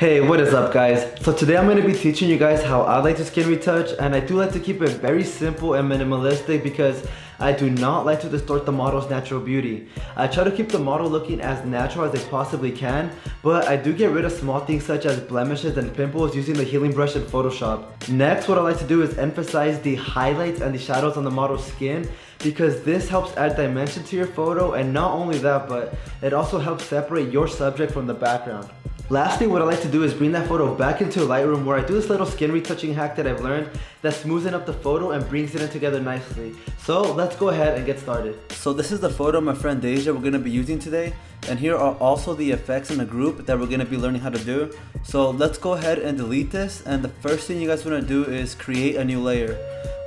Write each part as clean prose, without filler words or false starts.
Hey, what is up guys? So today I'm going to be teaching you guys how I like to skin retouch, and I do like to keep it very simple and minimalistic because I do not like to distort the model's natural beauty. I try to keep the model looking as natural as they possibly can, but I do get rid of small things such as blemishes and pimples using the healing brush in Photoshop. Next, what I like to do is emphasize the highlights and the shadows on the model's skin because this helps add dimension to your photo, and not only that, but it also helps separate your subject from the background. Lastly, what I like to do is bring that photo back into Lightroom, where I do this little skin retouching hack that I've learned that smoothen up the photo and brings it in together nicely. So let's go ahead and get started. So this is the photo my friend Deja we're going to be using today, and here are also the effects in the group that we're going to be learning how to do. So let's go ahead and delete this, and the first thing you guys want to do is create a new layer.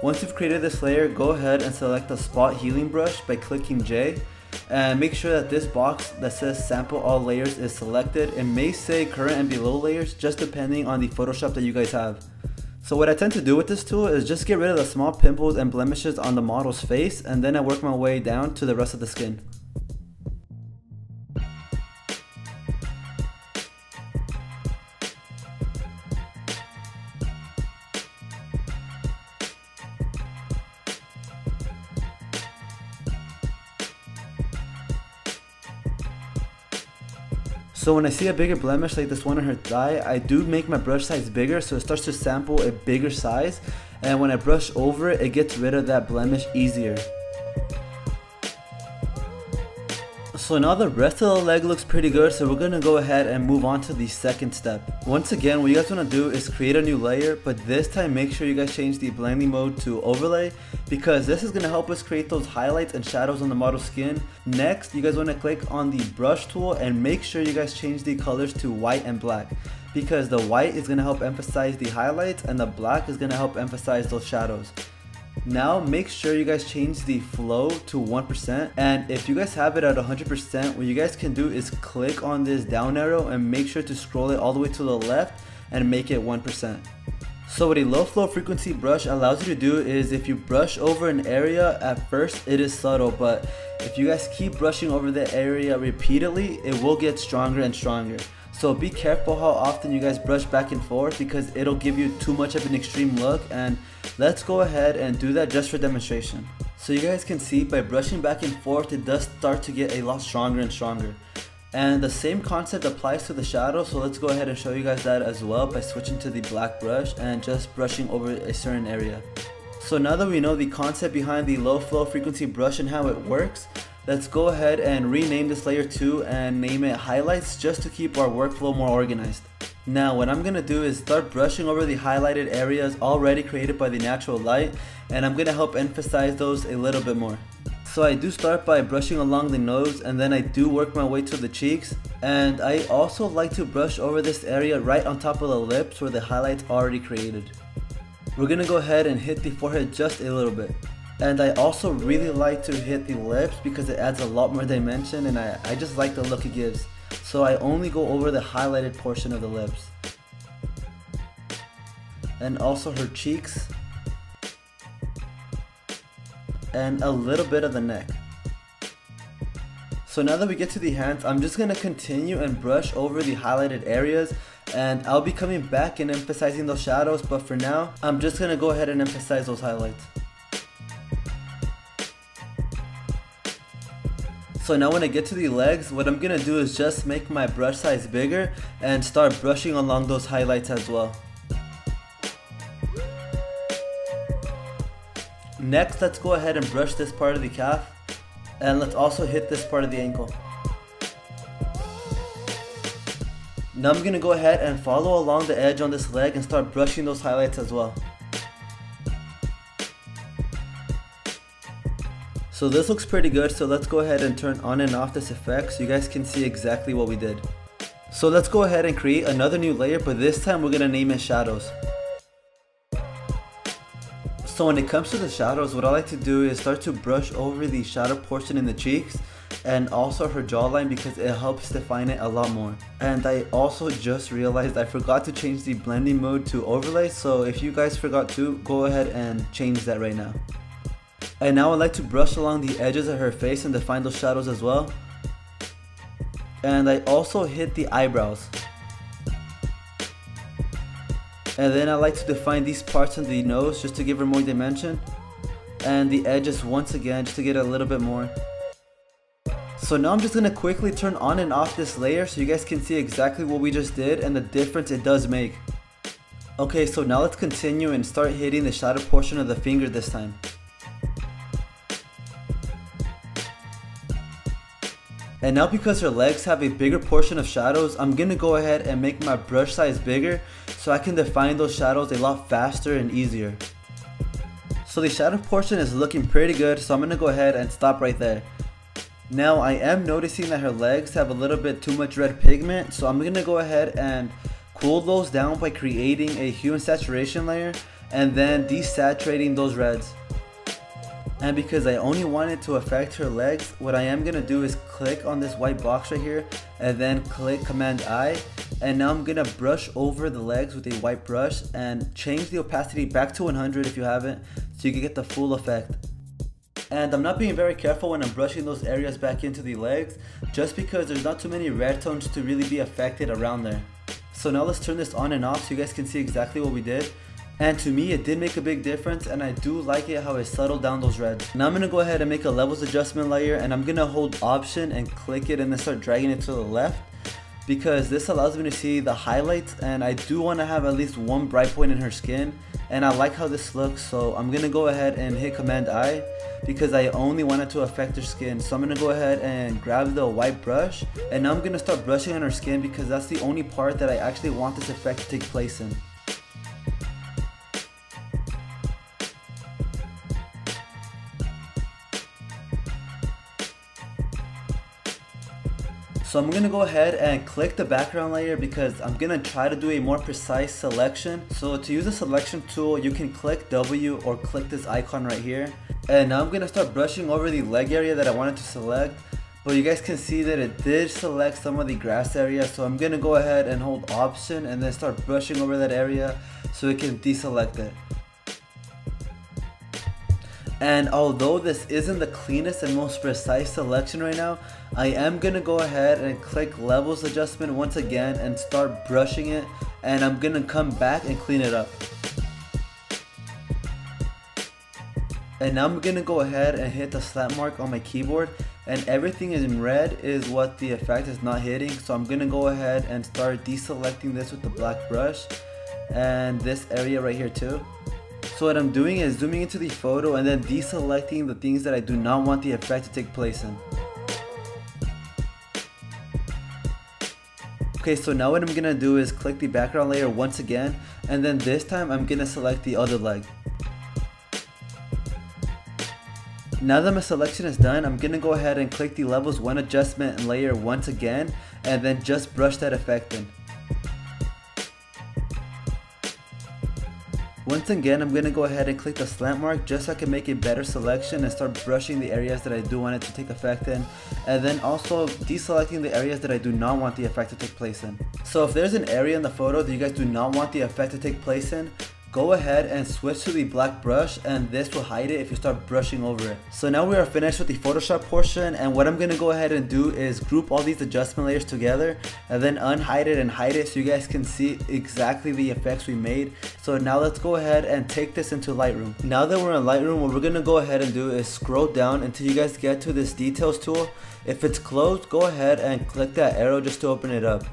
Once you've created this layer, go ahead and select the spot healing brush by clicking J. And make sure that this box that says sample all layers is selected. It may say current and below layers, just depending on the Photoshop that you guys have. So what I tend to do with this tool is just get rid of the small pimples and blemishes on the model's face, and then I work my way down to the rest of the skin. So when I see a bigger blemish like this one on her thigh, I do make my brush size bigger so it starts to sample a bigger size, and when I brush over it, it gets rid of that blemish easier. So now the rest of the leg looks pretty good, so we're going to go ahead and move on to the second step. Once again, what you guys want to do is create a new layer, but this time make sure you guys change the blending mode to overlay, because this is going to help us create those highlights and shadows on the model's skin. Next, you guys want to click on the brush tool and make sure you guys change the colors to white and black, because the white is going to help emphasize the highlights and the black is going to help emphasize those shadows. Now make sure you guys change the flow to 1%, and if you guys have it at 100%, what you guys can do is click on this down arrow and make sure to scroll it all the way to the left and make it 1%. So what a low flow frequency brush allows you to do is if you brush over an area, at first it is subtle, but if you guys keep brushing over the area repeatedly, it will get stronger and stronger. So be careful how often you guys brush back and forth because it'll give you too much of an extreme look, and let's go ahead and do that just for demonstration. So you guys can see by brushing back and forth, it does start to get a lot stronger and stronger. And the same concept applies to the shadow, so let's go ahead and show you guys that as well by switching to the black brush and just brushing over a certain area. So now that we know the concept behind the low flow frequency brush and how it works, let's go ahead and rename this layer 2 and name it highlights just to keep our workflow more organized. Now what I'm going to do is start brushing over the highlighted areas already created by the natural light, and I'm going to help emphasize those a little bit more. So I do start by brushing along the nose, and then I do work my way to the cheeks, and I also like to brush over this area right on top of the lips where the highlights already created. We're going to go ahead and hit the forehead just a little bit. And I also really like to hit the lips because it adds a lot more dimension, and I just like the look it gives. So I only go over the highlighted portion of the lips. And also her cheeks. And a little bit of the neck. So now that we get to the hands, I'm just going to continue and brush over the highlighted areas, and I'll be coming back and emphasizing those shadows, but for now, I'm just going to go ahead and emphasize those highlights. So now when I get to the legs, what I'm going to do is just make my brush size bigger and start brushing along those highlights as well. Next, let's go ahead and brush this part of the calf, and let's also hit this part of the ankle. Now I'm going to go ahead and follow along the edge on this leg and start brushing those highlights as well. So this looks pretty good, so let's go ahead and turn on and off this effect so you guys can see exactly what we did. So let's go ahead and create another new layer, but this time we're going to name it shadows. So when it comes to the shadows, what I like to do is start to brush over the shadow portion in the cheeks and also her jawline because it helps define it a lot more. And I also just realized I forgot to change the blending mode to overlay, so if you guys forgot to, go ahead and change that right now. And now I like to brush along the edges of her face and define those shadows as well. And I also hit the eyebrows. And then I like to define these parts on the nose just to give her more dimension, and the edges once again just to get a little bit more. So now I'm just going to quickly turn on and off this layer so you guys can see exactly what we just did and the difference it does make. Okay, so now let's continue and start hitting the shadow portion of the finger this time. And now because her legs have a bigger portion of shadows, I'm going to go ahead and make my brush size bigger so I can define those shadows a lot faster and easier. So the shadow portion is looking pretty good, so I'm going to go ahead and stop right there. Now I am noticing that her legs have a little bit too much red pigment, so I'm going to go ahead and cool those down by creating a hue and saturation layer and then desaturating those reds. And because I only wanted to affect her legs, what I am going to do is click on this white box right here and then click Command I. And now I'm going to brush over the legs with a white brush and change the opacity back to 100 if you haven't, so you can get the full effect. And I'm not being very careful when I'm brushing those areas back into the legs, just because there's not too many red tones to really be affected around there. So now let's turn this on and off so you guys can see exactly what we did. And to me, it did make a big difference, and I do like it how it settled down those reds. Now I'm going to go ahead and make a levels adjustment layer, and I'm going to hold Option and click it and then start dragging it to the left, because this allows me to see the highlights, and I do want to have at least one bright point in her skin, and I like how this looks. So I'm going to go ahead and hit Command I because I only wanted to affect her skin. So I'm going to go ahead and grab the white brush, and now I'm going to start brushing on her skin because that's the only part that I actually want this effect to take place in. So I'm going to go ahead and click the background layer because I'm going to try to do a more precise selection. So to use the selection tool, you can click W or click this icon right here. And now I'm going to start brushing over the leg area that I wanted to select. But you guys can see that it did select some of the grass area. So I'm going to go ahead and hold Option and then start brushing over that area so it can deselect it. And although this isn't the cleanest and most precise selection right now, I am going to go ahead and click levels adjustment once again and start brushing it, and I'm going to come back and clean it up. And now I'm going to go ahead and hit the slap mark on my keyboard, and everything in red is what the effect is not hitting, so I'm going to go ahead and start deselecting this with the black brush and this area right here too. So what I'm doing is zooming into the photo and then deselecting the things that I do not want the effect to take place in. Okay, so now what I'm going to do is click the background layer once again, and then this time I'm going to select the other leg. Now that my selection is done, I'm going to go ahead and click the levels 1 adjustment layer once again and then just brush that effect in. Once again, I'm going to go ahead and click the slant mark just so I can make a better selection and start brushing the areas that I do want it to take effect in, and then also deselecting the areas that I do not want the effect to take place in. So if there's an area in the photo that you guys do not want the effect to take place in, go ahead and switch to the black brush, and this will hide it if you start brushing over it. So now we are finished with the Photoshop portion, and what I'm going to go ahead and do is group all these adjustment layers together and then unhide it and hide it so you guys can see exactly the effects we made. So now let's go ahead and take this into Lightroom. Now that we're in Lightroom, what we're going to go ahead and do is scroll down until you guys get to this details tool. If it's closed, go ahead and click that arrow just to open it up.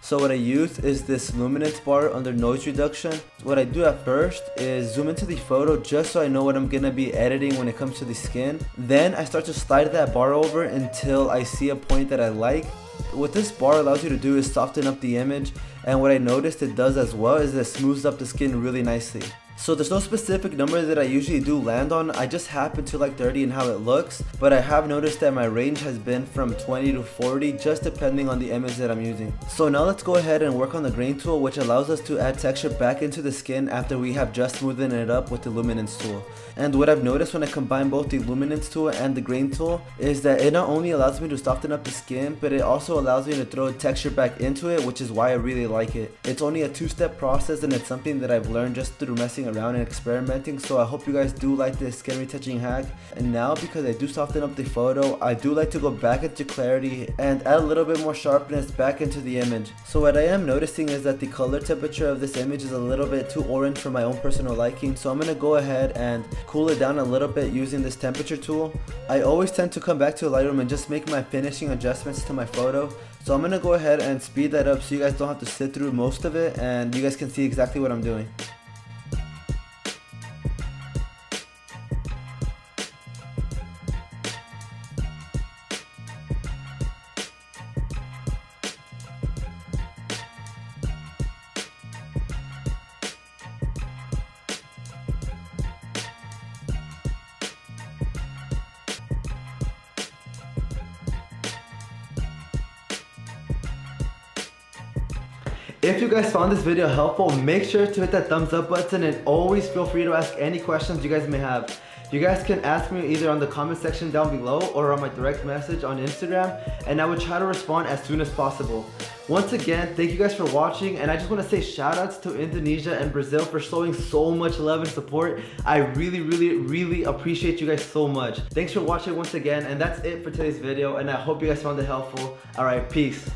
So what I use is this luminance bar under noise reduction. What I do at first is zoom into the photo just so I know what I'm going to be editing when it comes to the skin. Then I start to slide that bar over until I see a point that I like. What this bar allows you to do is soften up the image, and what I noticed it does as well is it smooths up the skin really nicely. So there's no specific number that I usually do land on, I just happen to like 30 and how it looks, but I have noticed that my range has been from 20 to 40 just depending on the image that I'm using. So now let's go ahead and work on the grain tool, which allows us to add texture back into the skin after we have just smoothened it up with the luminance tool. And what I've noticed when I combine both the luminance tool and the grain tool is that it not only allows me to soften up the skin, but it also allows me to throw texture back into it, which is why I really like it. It's only a two-step process, and it's something that I've learned just through messing around and experimenting. So I hope you guys do like this skin retouching hack. And now, because I do soften up the photo, I do like to go back into clarity and add a little bit more sharpness back into the image. So what I am noticing is that the color temperature of this image is a little bit too orange for my own personal liking, so I'm gonna go ahead and cool it down a little bit using this temperature tool. I always tend to come back to Lightroom and just make my finishing adjustments to my photo, so I'm gonna go ahead and speed that up so you guys don't have to sit through most of it and you guys can see exactly what I'm doing. If you guys found this video helpful, make sure to hit that thumbs up button, and always feel free to ask any questions you guys may have. You guys can ask me either on the comment section down below or on my direct message on Instagram, and I will try to respond as soon as possible. Once again, thank you guys for watching, and I just want to say shout outs to Indonesia and Brazil for showing so much love and support. I really appreciate you guys so much. Thanks for watching once again, and that's it for today's video, and I hope you guys found it helpful. Alright, peace.